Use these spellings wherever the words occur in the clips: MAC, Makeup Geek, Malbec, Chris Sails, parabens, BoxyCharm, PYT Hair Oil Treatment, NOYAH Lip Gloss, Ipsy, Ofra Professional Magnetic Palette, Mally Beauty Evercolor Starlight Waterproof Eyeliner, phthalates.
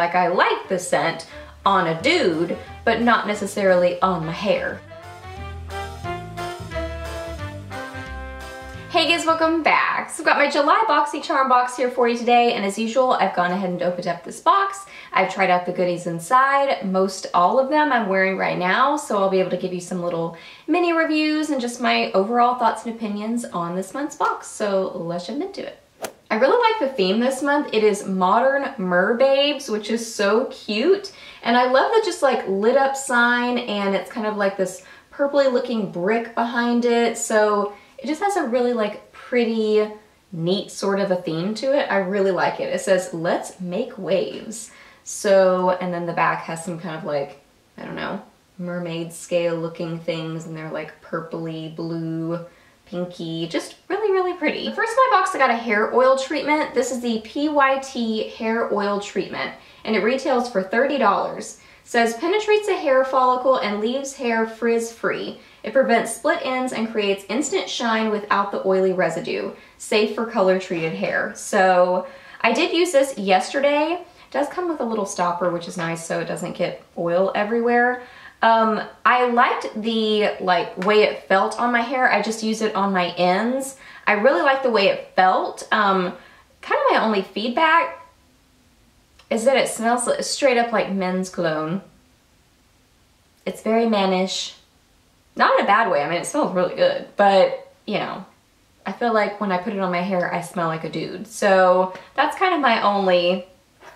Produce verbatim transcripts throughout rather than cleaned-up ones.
Like, I like the scent on a dude, but not necessarily on my hair. Hey guys, welcome back. So I've got my July BoxyCharm box here for you today, and as usual, I've gone ahead and opened up this box. I've tried out the goodies inside. Most all of them I'm wearing right now, so I'll be able to give you some little mini reviews and just my overall thoughts and opinions on this month's box. So let's jump into it. I really like the theme this month. It is Modern Merbabes, which is so cute. And I love the just like lit up sign, and it's kind of like this purpley looking brick behind it. So it just has a really like pretty, neat sort of a theme to it. I really like it. It says, let's make waves. So, and then the back has some kind of like, I don't know, mermaid scale looking things, and they're like purpley, blue, pinky, just really, really pretty. First in my box, I got a hair oil treatment. This is the P Y T Hair Oil Treatment, and it retails for thirty dollars. It says, penetrates a hair follicle and leaves hair frizz-free. It prevents split ends and creates instant shine without the oily residue. Safe for color-treated hair. So I did use this yesterday. It does come with a little stopper, which is nice, so it doesn't get oil everywhere. Um, I liked the like way it felt on my hair. I just used it on my ends. I really liked the way it felt. Um, kind of my only feedback is that it smells straight up like men's cologne. It's very mannish. Not in a bad way. I mean, it smells really good, but you know, I feel like when I put it on my hair, I smell like a dude. So that's kind of my only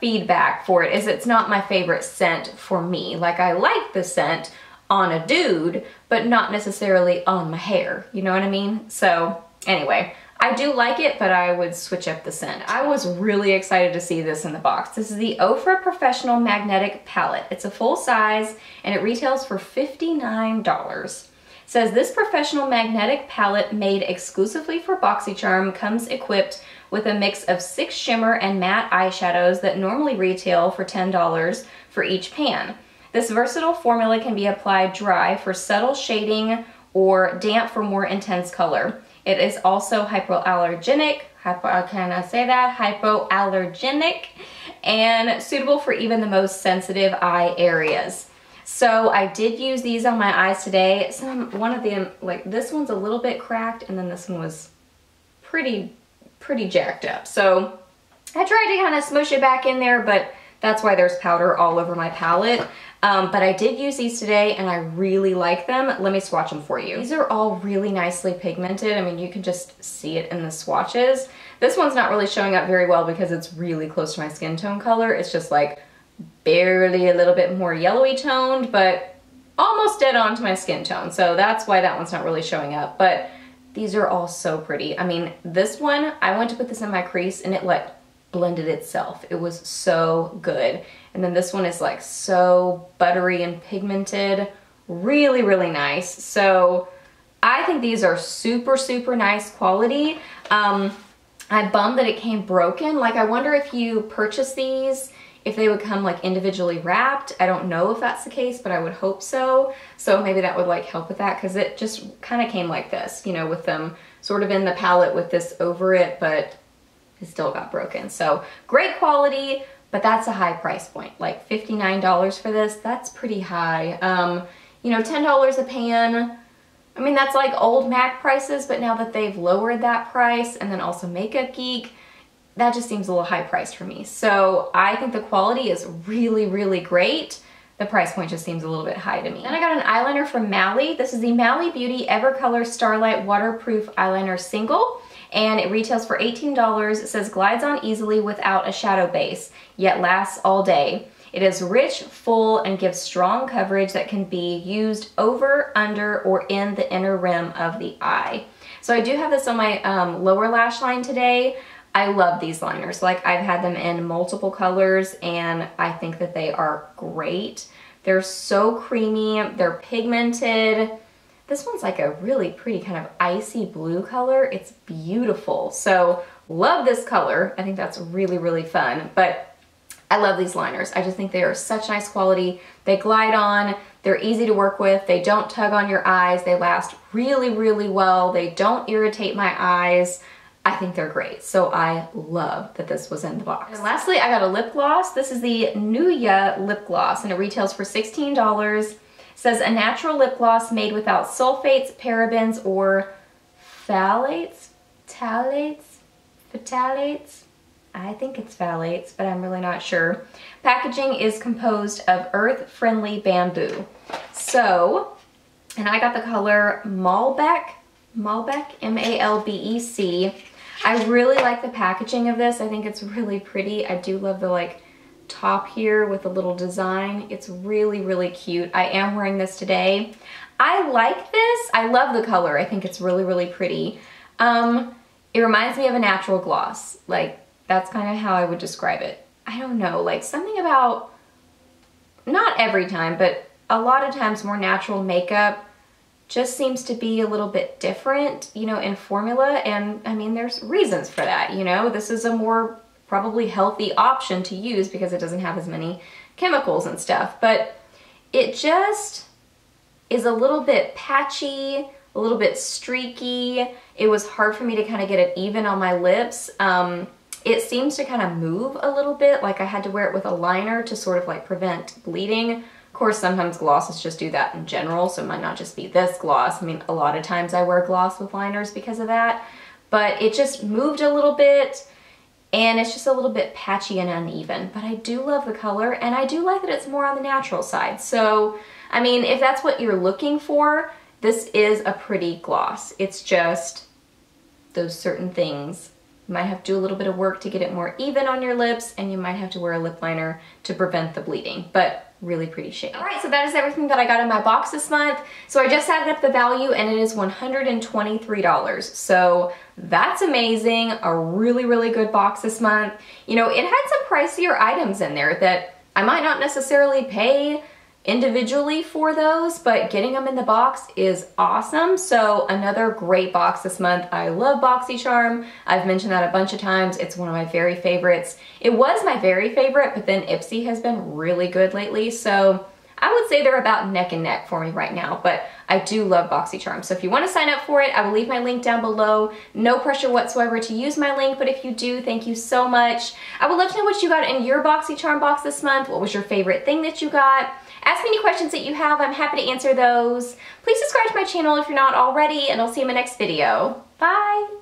feedback for it, is it's not my favorite scent for me. Like, I like the scent on a dude, but not necessarily on my hair. You know what I mean? So anyway, I do like it, but I would switch up the scent. I was really excited to see this in the box. This is the Ofra Professional Magnetic Palette. It's a full size, and it retails for fifty-nine dollars. It says, this professional magnetic palette made exclusively for BoxyCharm comes equipped with a mix of six shimmer and matte eyeshadows that normally retail for ten dollars for each pan. This versatile formula can be applied dry for subtle shading or damp for more intense color. It is also hypoallergenic, hypo, can I say that? Hypoallergenic, and suitable for even the most sensitive eye areas. So I did use these on my eyes today. Some, one of them, like this one's a little bit cracked, and then this one was pretty, pretty jacked up. So I tried to kind of smoosh it back in there, but that's why there's powder all over my palette. Um, but I did use these today, and I really like them. Let me swatch them for you. These are all really nicely pigmented. I mean, you can just see it in the swatches. This one's not really showing up very well because it's really close to my skin tone color. It's just like barely a little bit more yellowy toned, but almost dead on to my skin tone. So that's why that one's not really showing up. But these are all so pretty. I mean, this one, I went to put this in my crease, and it like blended itself. It was so good. And then this one is like so buttery and pigmented. Really, really nice. So I think these are super, super nice quality. Um, I bummed that it came broken. Like, I wonder if you purchase these, if they would come like individually wrapped. I don't know if that's the case, but I would hope so. So maybe that would like help with that, because it just kind of came like this, you know, with them sort of in the palette with this over it, but it still got broken. So great quality, but that's a high price point. Like fifty-nine dollars for this, that's pretty high. Um, you know, ten dollars a pan, I mean, that's like old MAC prices, but now that they've lowered that price, and then also Makeup Geek, that just seems a little high priced for me. So I think the quality is really, really great. The price point just seems a little bit high to me. Then I got an eyeliner from Mally. This is the Mally Beauty Evercolor Starlight Waterproof Eyeliner Single, and it retails for eighteen dollars. It says, glides on easily without a shadow base, yet lasts all day. It is rich, full, and gives strong coverage that can be used over, under, or in the inner rim of the eye. So I do have this on my um, lower lash line today. I love these liners. Like, I've had them in multiple colors, and I think that they are great. They're so creamy, they're pigmented. This one's like a really pretty kind of icy blue color. It's beautiful. So love this color. I think that's really, really fun, but I love these liners. I just think they are such nice quality. They glide on, they're easy to work with. They don't tug on your eyes. They last really, really well. They don't irritate my eyes. I think they're great. So I love that this was in the box. And lastly, I got a lip gloss. This is the NOYAH Lip Gloss and it retails for sixteen dollars. It says a natural lip gloss made without sulfates, parabens, or phthalates, phthalates, phthalates. I think it's phthalates, but I'm really not sure. Packaging is composed of earth-friendly bamboo. So, and I got the color Malbec, Malbec, M A L B E C. I really like the packaging of this. I think it's really pretty. I do love the like top here with a little design. It's really, really cute. I am wearing this today. I like this. I love the color. I think it's really, really pretty. Um, it reminds me of a natural gloss. Like, that's kind of how I would describe it. I don't know, like something about, not every time, but a lot of times more natural makeup just seems to be a little bit different, you know, in formula. And I mean, there's reasons for that, you know, this is a more probably healthy option to use because it doesn't have as many chemicals and stuff, but it just is a little bit patchy, a little bit streaky. It was hard for me to kind of get it even on my lips. Um, It seems to kind of move a little bit, like I had to wear it with a liner to sort of like prevent bleeding. Of course, sometimes glosses just do that in general, so it might not just be this gloss. I mean, a lot of times I wear gloss with liners because of that, but it just moved a little bit and it's just a little bit patchy and uneven, but I do love the color and I do like that it's more on the natural side. So, I mean, if that's what you're looking for, this is a pretty gloss. It's just those certain things. You might have to do a little bit of work to get it more even on your lips, and you might have to wear a lip liner to prevent the bleeding, but really pretty shade. All right, so that is everything that I got in my box this month. So I just added up the value and it is one hundred twenty-three dollars. So that's amazing. A really, really good box this month. You know, it had some pricier items in there that I might not necessarily pay individually for those, but getting them in the box is awesome. So another great box this month. I love BoxyCharm. I've mentioned that a bunch of times. It's one of my very favorites. It was my very favorite, but then Ipsy has been really good lately. So I would say they're about neck and neck for me right now, but I do love BoxyCharm. So if you want to sign up for it, I will leave my link down below. No pressure whatsoever to use my link, but if you do, thank you so much. I would love to know what you got in your BoxyCharm box this month. What was your favorite thing that you got? Ask me any questions that you have. I'm happy to answer those. Please subscribe to my channel if you're not already, and I'll see you in my next video. Bye!